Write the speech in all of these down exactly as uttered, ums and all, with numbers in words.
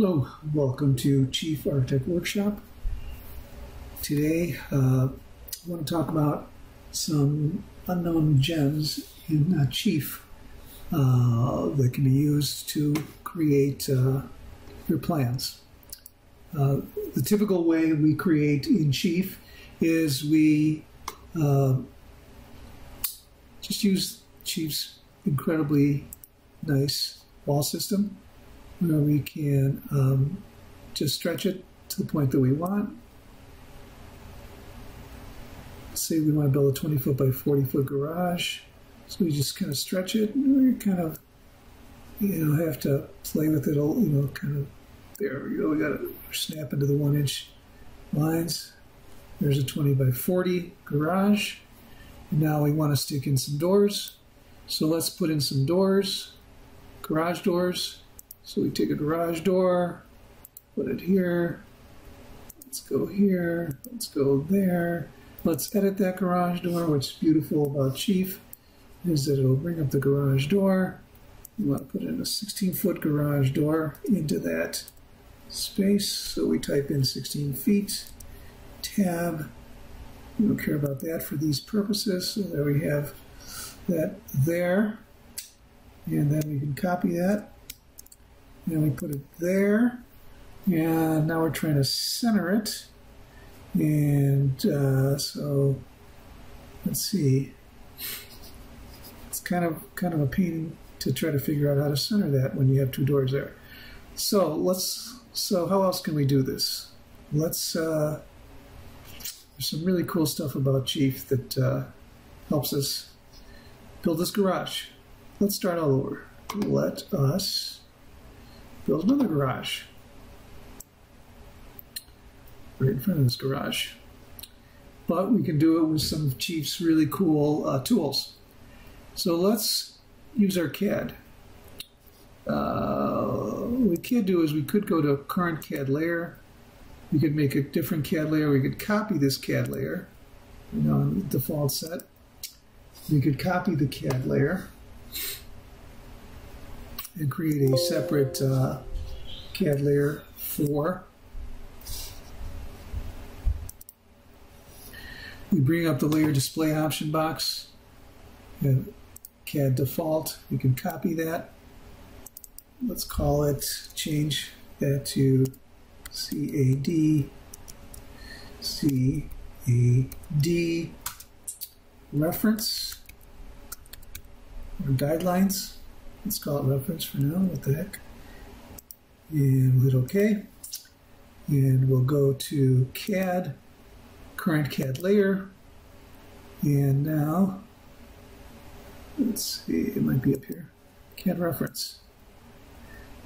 Hello, welcome to Chief Architect Workshop. Today uh, I want to talk about some unknown gems in uh, Chief uh, that can be used to create uh, your plans. Uh, the typical way we create in Chief is we uh, just use Chief's incredibly nice wall system, where we can um, just stretch it to the point that we want. Let's say we want to build a twenty foot by forty foot garage. So we just kind of stretch it, and we kind of, you know, have to play with it all, you know, kind of, there we go, we got to snap into the one inch lines. There's a twenty by forty garage. And now we want to stick in some doors. So let's put in some doors, garage doors. So we take a garage door, put it here, let's go here, let's go there. Let's edit that garage door. What's beautiful about Chief is that it'll bring up the garage door. You want to put in a sixteen foot garage door into that space. So we type in sixteen feet, tab. We don't care about that for these purposes. So there we have that there. And then we can copy that. And we put it there, and now we're trying to center it. And uh, so, let's see. It's kind of kind of a pain to try to figure out how to center that when you have two doors there. So let's. So how else can we do this? Let's. Uh, there's some really cool stuff about Chief that uh, helps us build this garage. Let's start all over. Let us. Build another garage right in front of this garage, but we can do it with some of Chief's really cool uh, tools. So let's use our C A D. Uh, what we could do is we could go to current C A D layer. We could make a different C A D layer. We could copy this C A D layer, you know, on the default set. We could copy the C A D layer and create a separate uh, C A D layer for. We bring up the layer display option box, and C A D default, we can copy that. Let's call it, change that to C A D, C A D reference, or guidelines. Let's call it reference for now, what the heck. And we'll hit OK. And we'll go to C A D, current C A D layer. And now, let's see, it might be up here, C A D reference.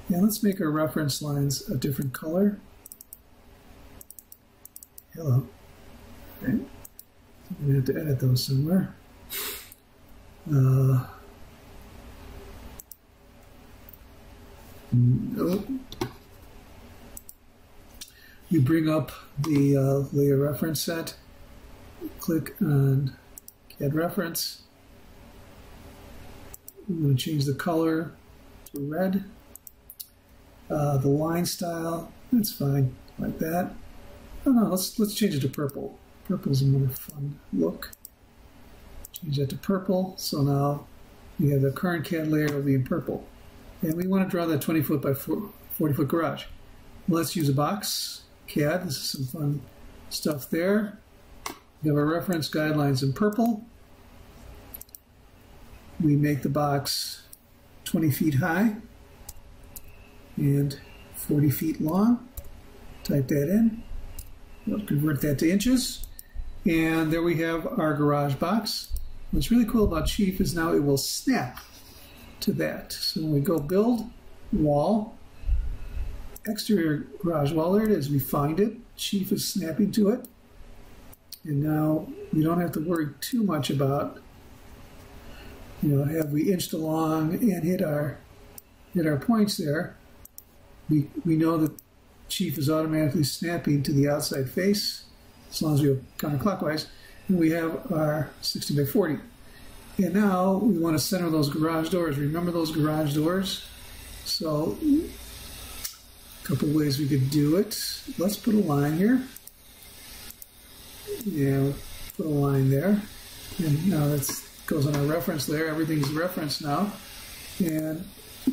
And let's make our reference lines a different color. Hello. Okay. I'm going to have to edit those somewhere. Uh, Nope. You bring up the uh, layer reference set, click on C A D reference. We want to change the color to red. Uh, the line style, that's fine, like that. Oh no, let's let's change it to purple. Purple's a more fun look. Change that to purple. So now we have the current C A D layer will be in purple. And we want to draw that twenty foot by forty foot garage. Let's use a box, C A D. This is some fun stuff there. We have our reference guidelines in purple. We make the box twenty feet high and forty feet long. Type that in. We'll convert that to inches. And there we have our garage box. What's really cool about Chief is now it will snap to that. So when we go build wall, exterior garage wall, there it is, we find it, Chief is snapping to it, and now we don't have to worry too much about, you know, have we inched along and hit our hit our points there. We, we know that Chief is automatically snapping to the outside face as long as we go counterclockwise, and we have our sixty by forty. And now we want to center those garage doors. Remember those garage doors? So A couple ways we could do it. Let's put a line here. Yeah, put a line there. And now that goes on our reference layer. Everything's referenced now. And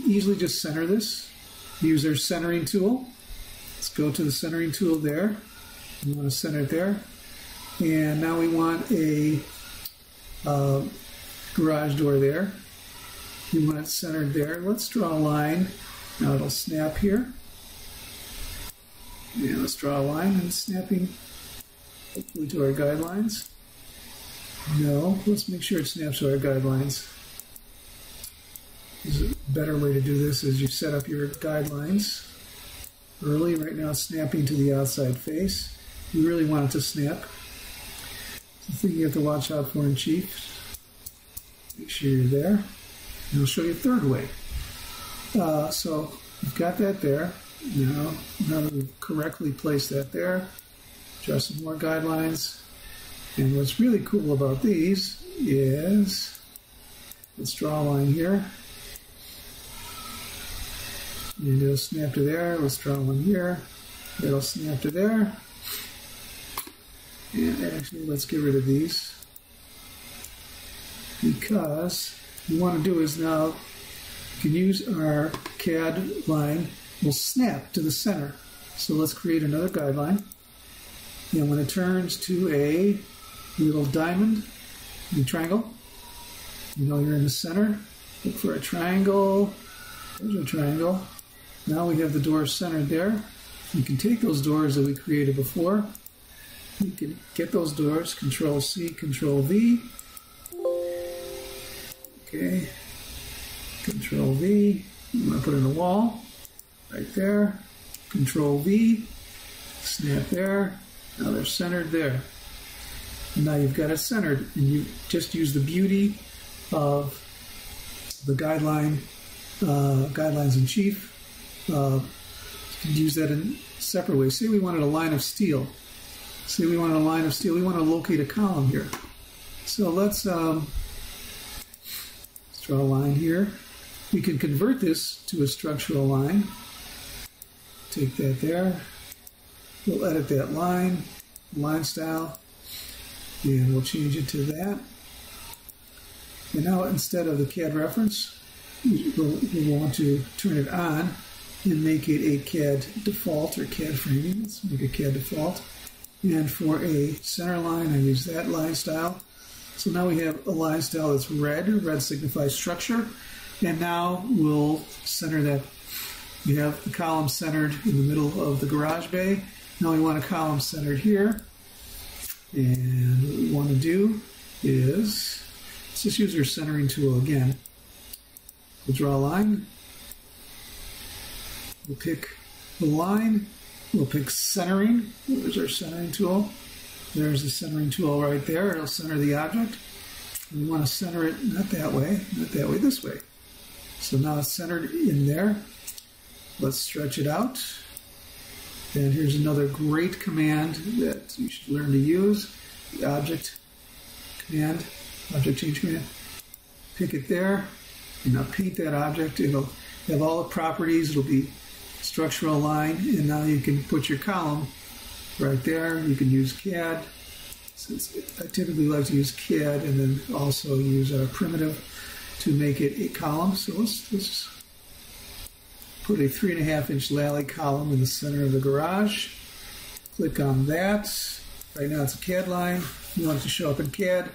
easily just center this. Use our centering tool. Let's go to the centering tool there. We want to center it there. And now we want a uh, garage door there. We want it centered there. Let's draw a line. Now it'll snap here. Yeah, let's draw a line and snapping hopefully to our guidelines. No, let's make sure it snaps to our guidelines. There's a better way to do this is you set up your guidelines early. Right now it's snapping to the outside face. You really want it to snap. It's the thing you have to watch out for in Chief. Make sure you're there. And I'll show you a third way. Uh, so we've got that there. Now, now that we've correctly placed that there, draw some more guidelines. And what's really cool about these is, let's draw a line here. And it'll snap to there. Let's draw one here. It'll snap to there. And actually, let's get rid of these. Because what we want to do is now we can use our C A D line. We'll snap to the center. So let's create another guideline. And when it turns to a little diamond, a triangle, you know you're in the center. Look for a triangle. There's a triangle. Now we have the door centered there. You can take those doors that we created before. You can get those doors, Control C, Control V. Okay. Control V. I'm going to put in a wall. Right there. Control V. Snap there. Now they're centered there. And now you've got it centered. And you just use the beauty of the guideline, uh, guidelines in Chief. Uh, you can use that in separate ways. Say we wanted a line of steel. Say we wanted a line of steel. We want to locate a column here. So let's, um, let's draw a line here. We can convert this to a structural line. Take that there. We'll edit that line, line style, and we'll change it to that. And now instead of the C A D reference, we'll, we'll want to turn it on and make it a C A D default or C A D framing. Let's make a C A D default. And for a center line, I use that line style. So now we have a line style that's red. Red signifies structure. And now we'll center that. We have the column centered in the middle of the garage bay. Now we want a column centered here. And what we want to do is, let's just use our centering tool again. We'll draw a line. We'll pick the line. We'll pick centering. There's our centering tool. There's the centering tool right there. It'll center the object. We want to center it not that way, not that way, this way. So now it's centered in there. Let's stretch it out. And here's another great command that you should learn to use, the object command, object change command. Pick it there, and now paint that object. It'll have all the properties. It'll be structural line, and now you can put your column right there. You can use C A D. Since I typically like to use C A D and then also use a primitive to make it a column. So let's, let's put a three and a half inch Lally column in the center of the garage. Click on that. Right now it's a C A D line. We want it to show up in C A D.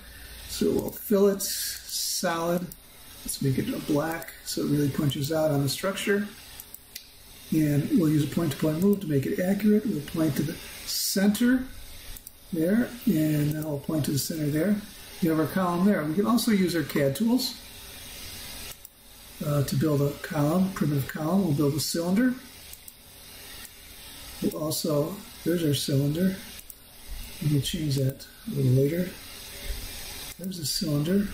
So we'll fill it solid. Let's make it a black so it really punches out on the structure. And we'll use a point-to-point move to make it accurate. We'll point to the center there, and now we'll point to the center there. We have our column there. We can also use our C A D tools uh, to build a column, primitive column. We'll build a cylinder. We'll also, there's our cylinder. We'll change that a little later. There's the cylinder.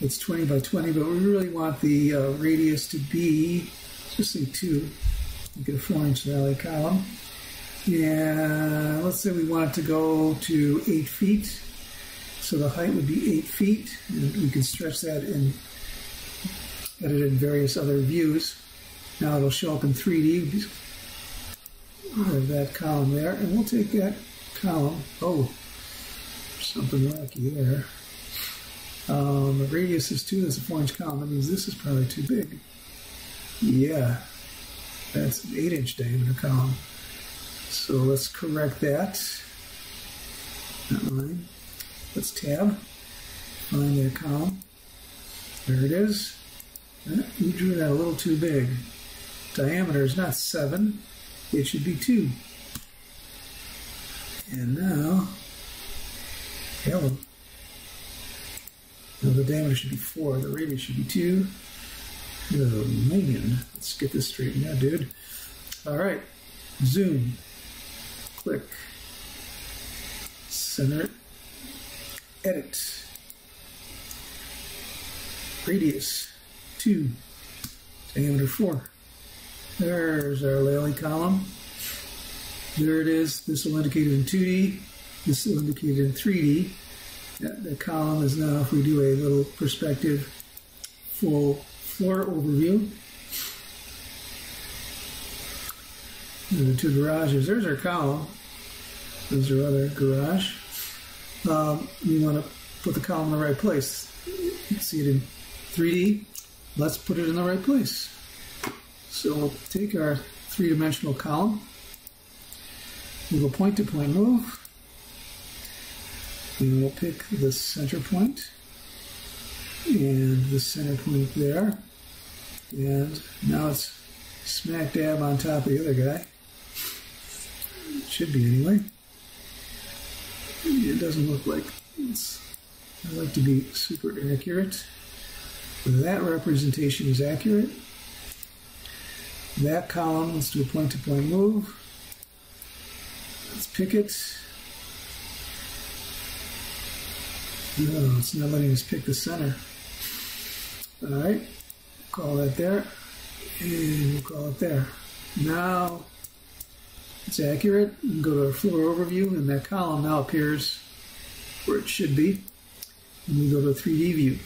It's twenty by twenty, but we really want the uh, radius to be just say two, you get a four inch Lally column. And let's say we want it to go to eight feet. So the height would be eight feet. And we can stretch that and edit in various other views. Now it'll show up in three D of that column there, and we'll take that column. Oh, something wacky there. Um, the radius is two, that's a four inch column. That means this is probably too big. Yeah, that's an eight inch diameter column. So let's correct that. Not mine. Let's tab. Find that column. There it is. You drew that a little too big. Diameter is not seven. It should be two. And now, hello. Now the diameter should be four. The radius should be two. Oh man, let's get this straightened out, dude. All right, zoom, click, center it, edit, radius two, diameter four. There's our Lally column. There it is. This will indicate it in two D. This will indicate it in three D. The column is now, if we do a little perspective, full floor overview. And the two garages. There's our column. There's our other garage. Um, we want to put the column in the right place. You can see it in three D. Let's put it in the right place. So we'll take our three-dimensional column. We'll go point-to-point move. And we'll pick the center point, and the center point there. And now it's smack dab on top of the other guy. It should be anyway. It doesn't look like it's, I like to be super accurate. That representation is accurate. That column, let's do a point-to-point move. Let's pick it. No, it's not letting us pick the center. Alright, call that there, and we'll call it there. Now it's accurate. We can go to our floor overview, and that column now appears where it should be. And we go to a three D view.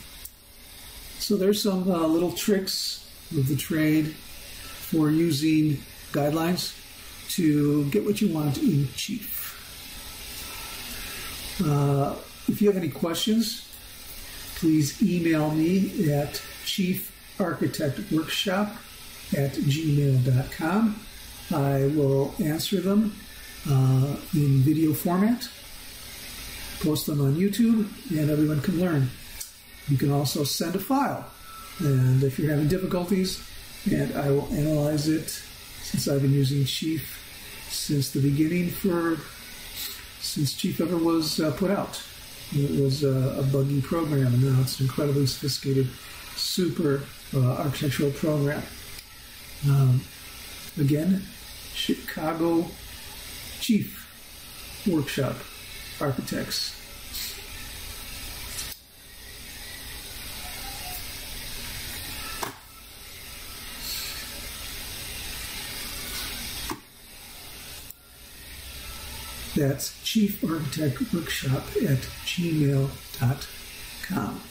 So there's some uh, little tricks of the trade for using guidelines to get what you want in Chief. Uh, If you have any questions, please email me at chief architect workshop at gmail dot com. I will answer them uh, in video format, post them on YouTube, and everyone can learn. You can also send a file, and if you're having difficulties, and I will analyze it, since I've been using Chief since the beginning, for since Chief ever was uh, put out. It was a, a buggy program, and now it's an incredibly sophisticated, super uh, architectural program. Um, again, Chicago Chief Workshop Architects. That's chief architect workshop at gmail dot com.